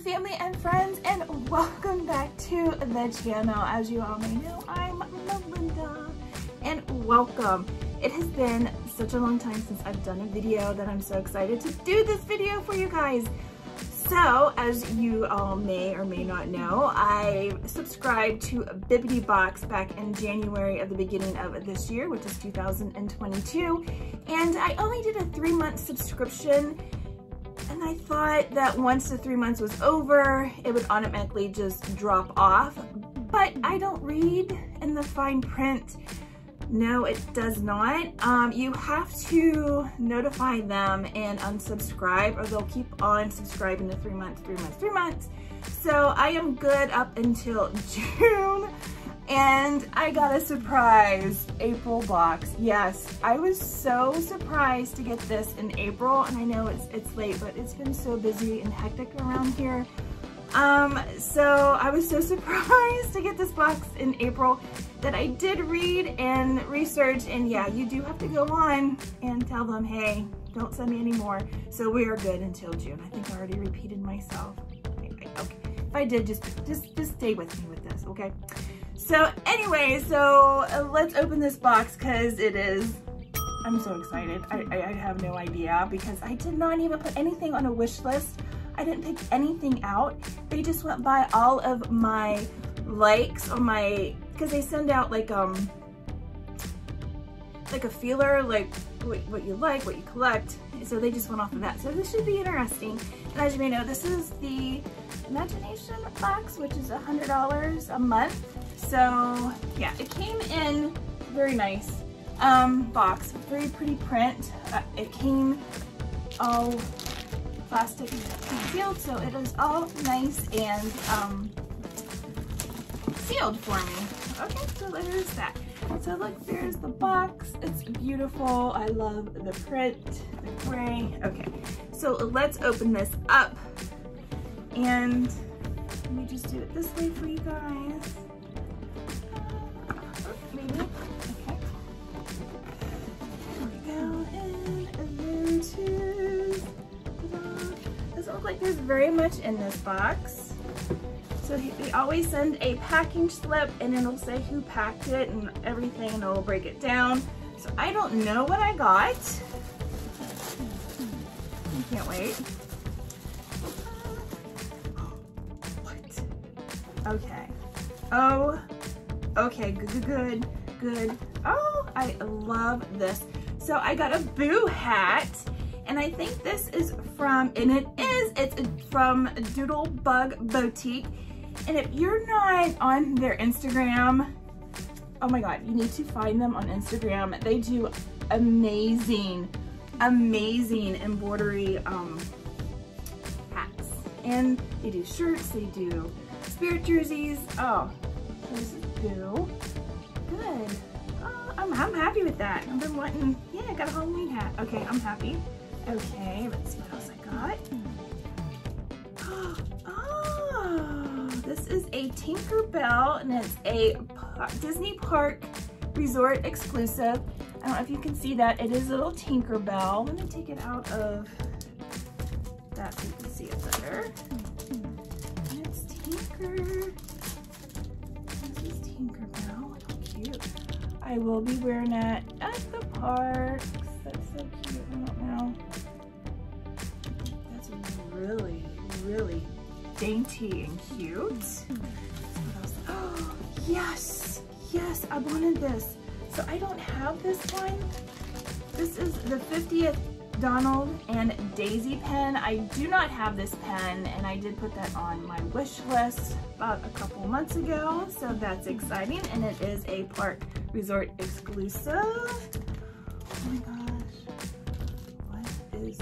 family and friends, and welcome back to the channel. As you all may know, I'm Melinda, and welcome. It has been such a long time since I've done a video that I'm so excited to do this video for you guys. So, as you all may or may not know, I subscribed to Bibbidi Box back in January of the beginning of this year, which is 2022, and I only did a 3-month subscription, and I thought that once the 3 months was over, it would automatically just drop off, but I don't read in the fine print. No, it does not. You have to notify them and unsubscribe, or they'll keep on subscribing to 3 months, 3 months, 3 months. So I am good up until June, and I got a surprise April box. Yes, I was so surprised to get this in April, and I know it's late, but it's been so busy and hectic around here. So I was so surprised to get this box in April that I did read and research, and yeah, you do have to go on and tell them, hey, don't send me anymore. So we are good until June. I think I already repeated myself. Okay. If I did, just stay with me with this, okay? So anyway, so let's open this box because it is, I'm so excited. I have no idea because I did not even put anything on a wish list. I didn't pick anything out. They just went by all of my likes on my, because they send out like a feeler, like what you like, what you collect. So they just went off of that. So this should be interesting. And as you may know, this is the Imagination Box, which is $100 a month. So yeah, it came in very nice box, very pretty print. It came all plastic and sealed, so it is all nice and sealed for me. Okay, so there's that. So look, there's the box. It's beautiful. I love the print, the gray. Okay, so let's open this up, and let me just do it this way for you guys. Maybe. Okay. Here we go, and there it is. Doesn't look like there's very much in this box. So they always send a packing slip, and it'll say who packed it and everything, and it'll break it down. So I don't know what I got. I can't wait. What? Okay. Oh. Okay, good. Oh, I love this. So I got a Boo hat, and I think this is from, and it's from Doodlebug Boutique. And if you're not on their Instagram, oh my God, you need to find them on Instagram. They do amazing, amazing embroidery hats. And they do shirts, they do spirit jerseys. Oh, this is Boo. Good. Oh, I'm happy with that. I've been wanting, yeah, I got a Halloween hat. Okay, I'm happy. Okay, let's see what else I got. Oh, this is a Tinkerbell, and it's a Disney Park Resort exclusive. I don't know if you can see that. It is a little Tinkerbell. Let me take it out of that so you can see it better. And it's Tinker. I will be wearing it at the park. That's so cute. I don't know. That's really, really dainty and cute. What else? Oh, yes. Yes, I wanted this. So I don't have this one. This is the 50th Donald and Daisy pen. I do not have this pen, and I did put that on my wish list about a couple months ago, so that's exciting, and it is a park resort exclusive. Oh my gosh, what is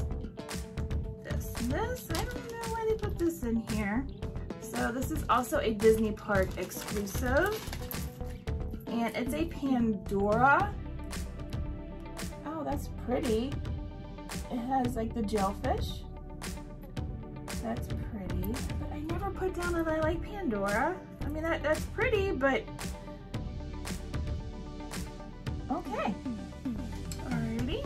this? This? I don't know why they put this in here. So this is also a Disney Park exclusive, and it's a Pandora. Oh, that's pretty. It has like the gelfish. That's pretty. But I never put down that I like Pandora. I mean, that's pretty, but okay. Alrighty.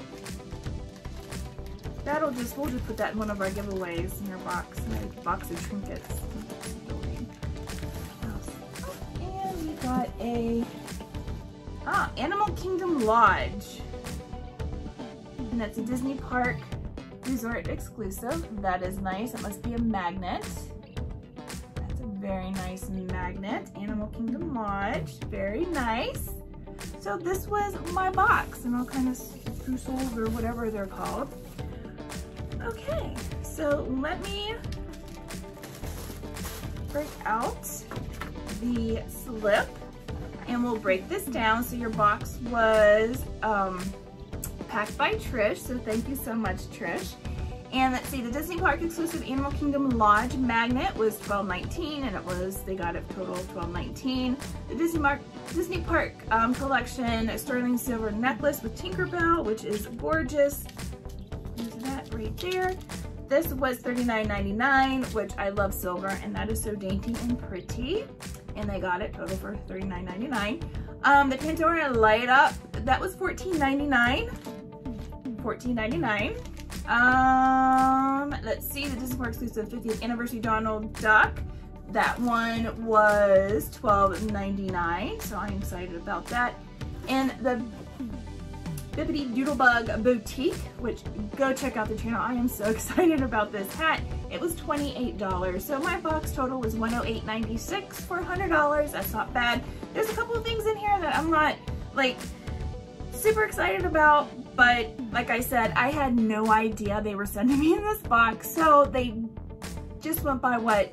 we'll just put that in one of our giveaways in your box, like box of trinkets. And we got a Animal Kingdom Lodge, and that's a Disney Park Resort exclusive. That is nice. It must be a magnet. That's a very nice magnet. Animal Kingdom Lodge, very nice. So this was my box, and all kind of streusels or whatever they're called. Okay, so let me break out the slip, and we'll break this down. So your box was packed by Trish, so thank you so much, Trish. And let's see, the Disney Park exclusive Animal Kingdom Lodge magnet was $12.19, and it was, they got it total $12.19. The Disney Park collection, a Sterling Silver necklace with Tinkerbell, which is gorgeous. There's that right there. This was $39.99, which I love silver, and that is so dainty and pretty. And they got it total for $39.99. The Pandora light up, that was $14.99. $14.99. Let's see, the Disney Park exclusive 50th anniversary Donald Duck, that one was $12.99, so I'm excited about that. And the Doodlebug Boutique, which, go check out the channel, I am so excited about this hat, it was $28. So my box total was $108.96 for $100. That's not bad. There's a couple of things in here that I'm not like super excited about, but like I said, I had no idea they were sending me in this box, so they just went by what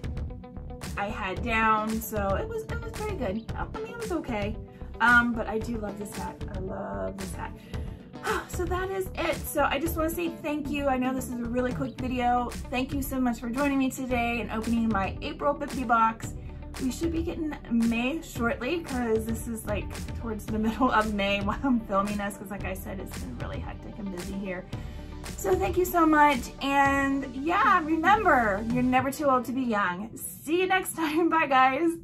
I had down. So it was pretty good. I mean, it was okay. But I do love this hat. I love this hat. So that is it. So I just want to say thank you. I know this is a really quick video. Thank you so much for joining me today and opening my April Bibbidi box. We should be getting May shortly, because this is like towards the middle of May while I'm filming this, because like I said, it's been really hectic and busy here. So thank you so much, and yeah, remember, you're never too old to be young. See you next time. Bye guys.